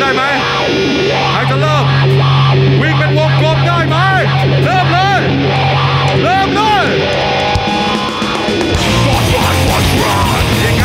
ได้ไหมใครจะเริ่มวิ่งเป็นวงกลมได้ไหมเริ่มเลยเริ่มเลยยิงน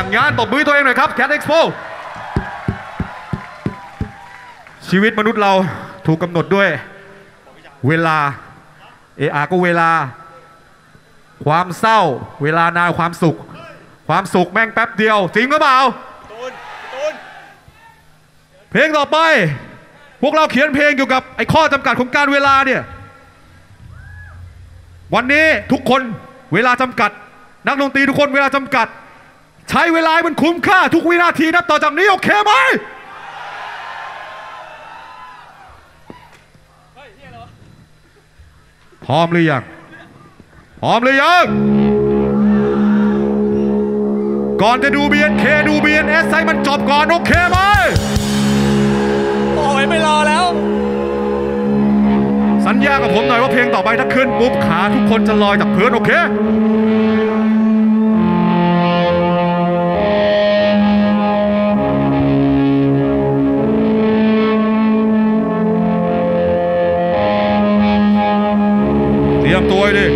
ะงานตบมือตัวเองหน่อยครับ Cat Expo ชีวิตมนุษย์เราถูกกำหนดด้วยเวลา AR ก็เวลาความเศร้าเวลานานความสุขแม่งแป๊บเดียวจริงหรือเปล่าเพลงต่อไปพวกเราเขียนเพลงเกี่ยวกับไอ้ข้อจำกัดของการเวลาเนี่ยวันนี้ทุกคนเวลาจำกัดนักดนตรีทุกคนเวลาจำกัดใช้เวลามันคุ้มค่าทุกวินาทีนับต่อจากนี้โอเคไหมพร้อมหรือยังก่อนจะดู BNK ดู BNS ให้มันจบก่อนโอเคไหมโอ้ยไม่รอแล้วสัญญากับผมหน่อยว่าเพลงต่อไปถ้าขึ้นปุ๊บขาทุกคนจะลอยจากพื้นโอเคตัวดิ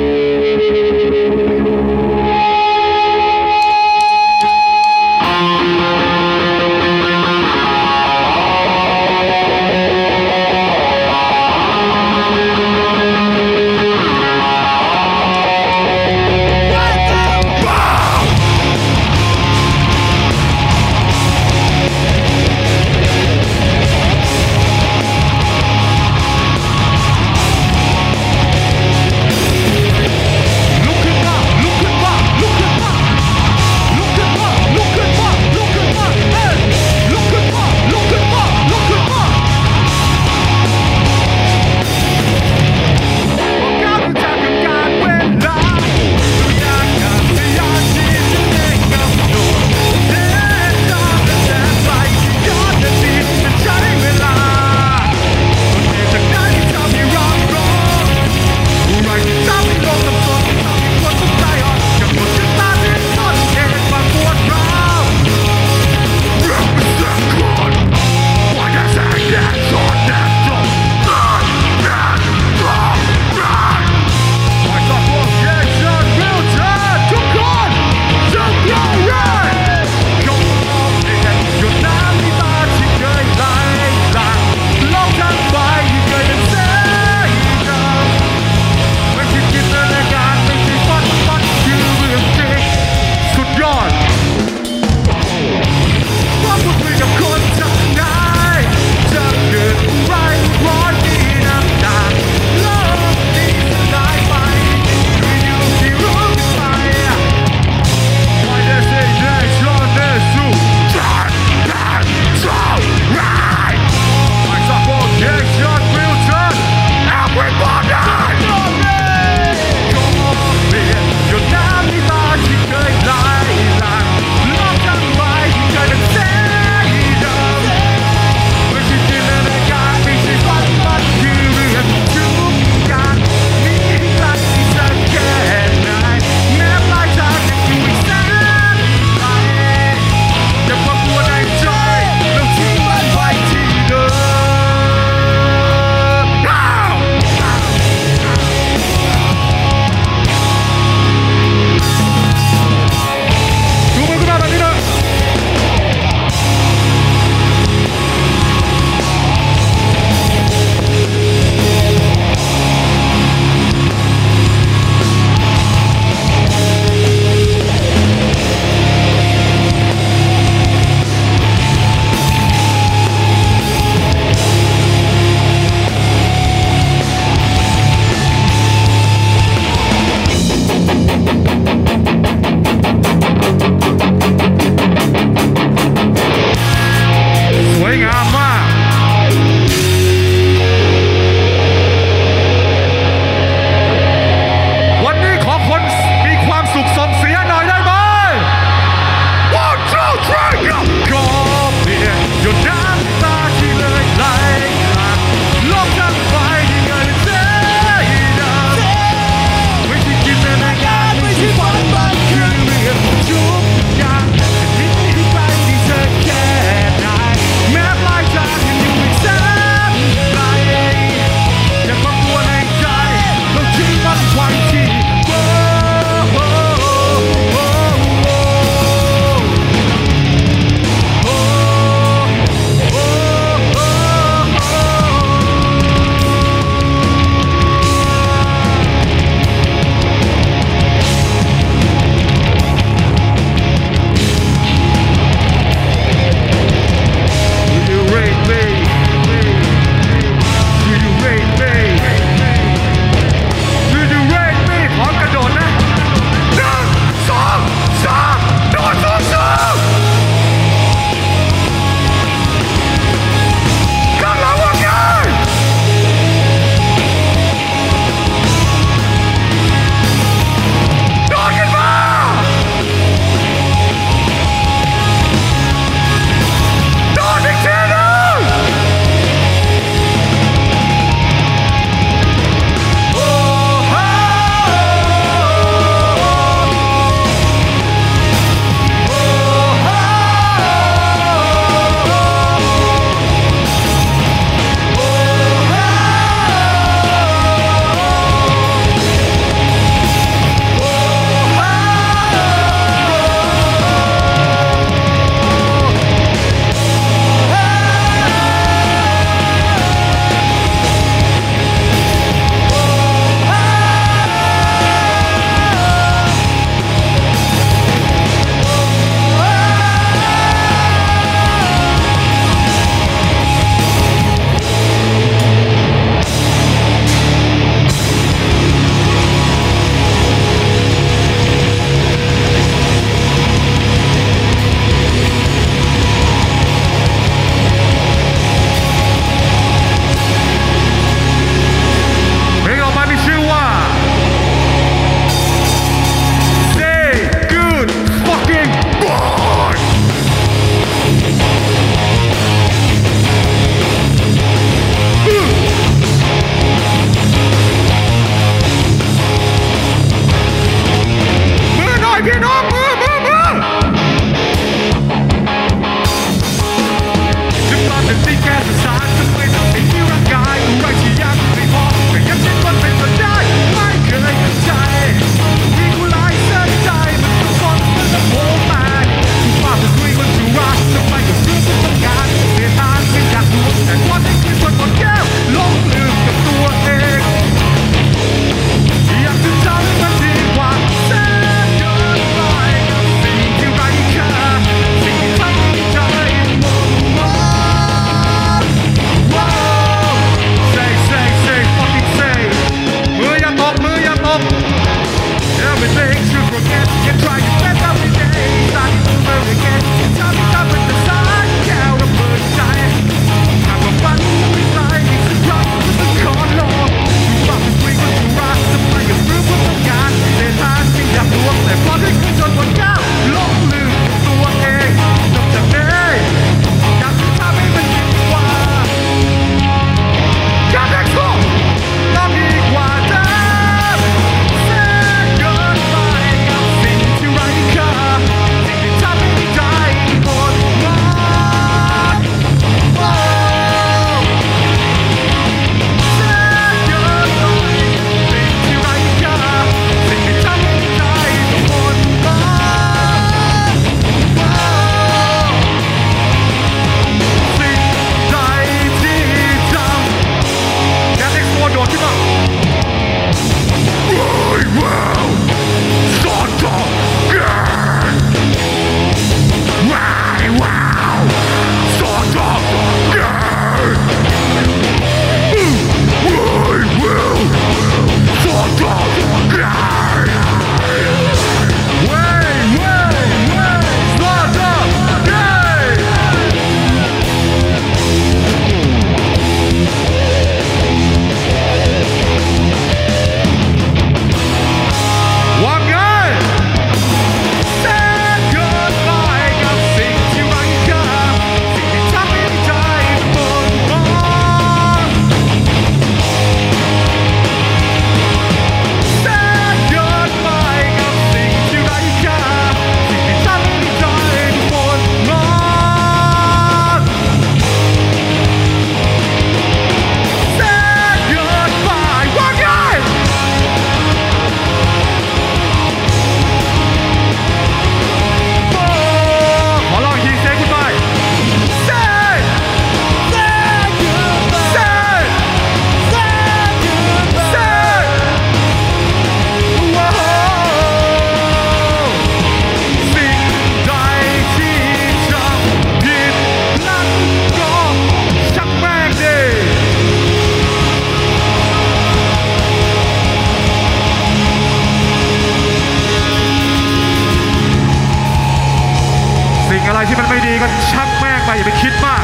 คิดมาก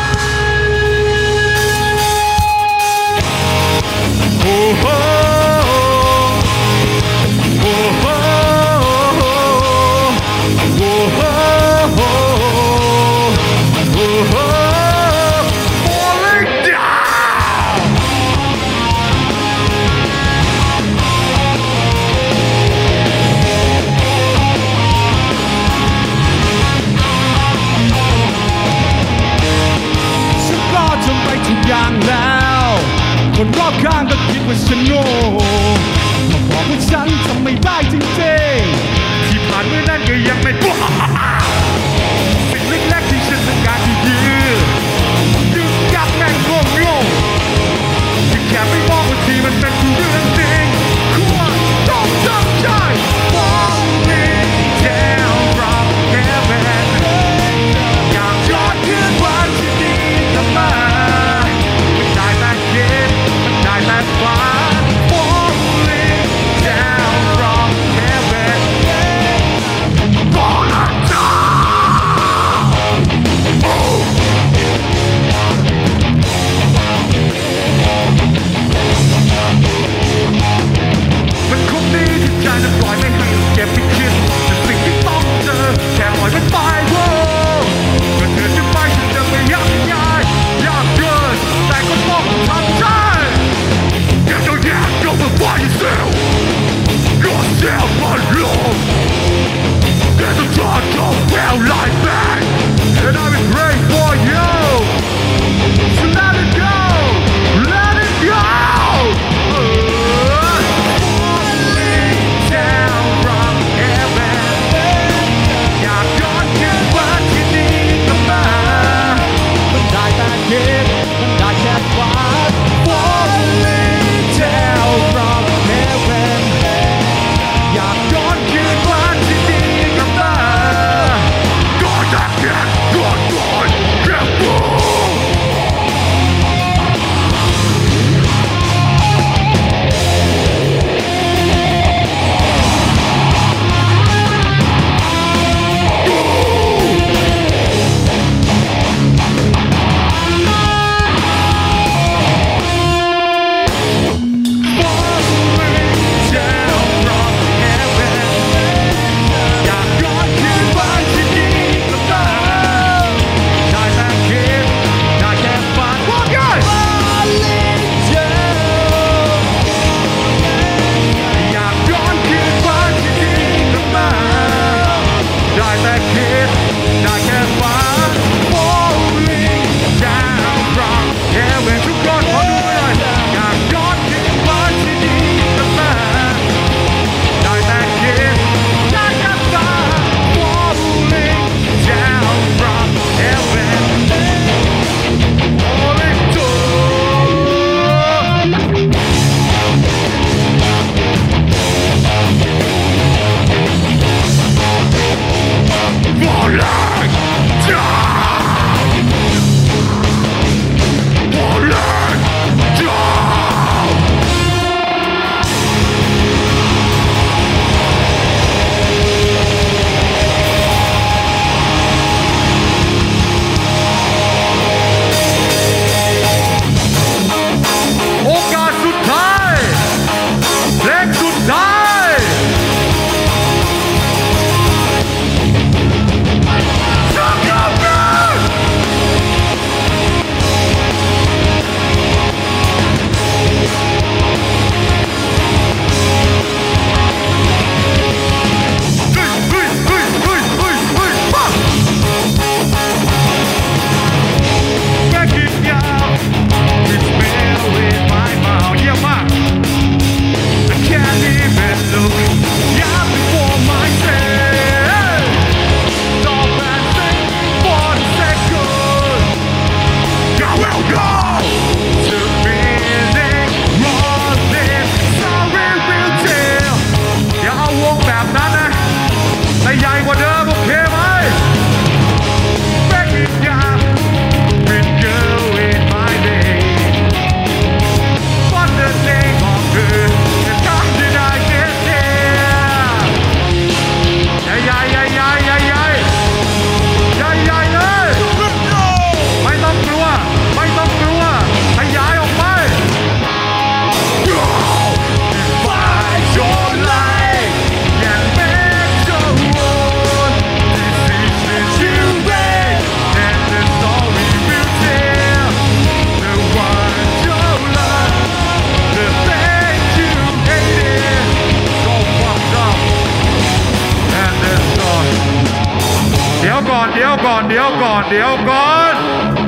โอ้โหโอ้โหโอ้โหโอ้โหโอ้โห falling down ฉันก็ทำไปทุกอย่างแล้วคนรอบข้างก็คิดว่าฉันโง่มาบอกว่าฉันทำไม่ได้จริงๆที่ผ่านมานั้นก็ยังไม่บ้าเป็นเล็กๆที่ฉันต้องการที่ยืดยับแม่งโง่ๆที่แค่ไม่มองว่าที่มันเป็นเรื่องจริงควรต้องตั้งใจ Falling down from heaven อยากย้อนคืนวันที่ดีกลับมามันได้แต่เย็นมันได้แต่ฟ้า Falling down from heaven บอกรักเธอ เดี๋ยวก่อน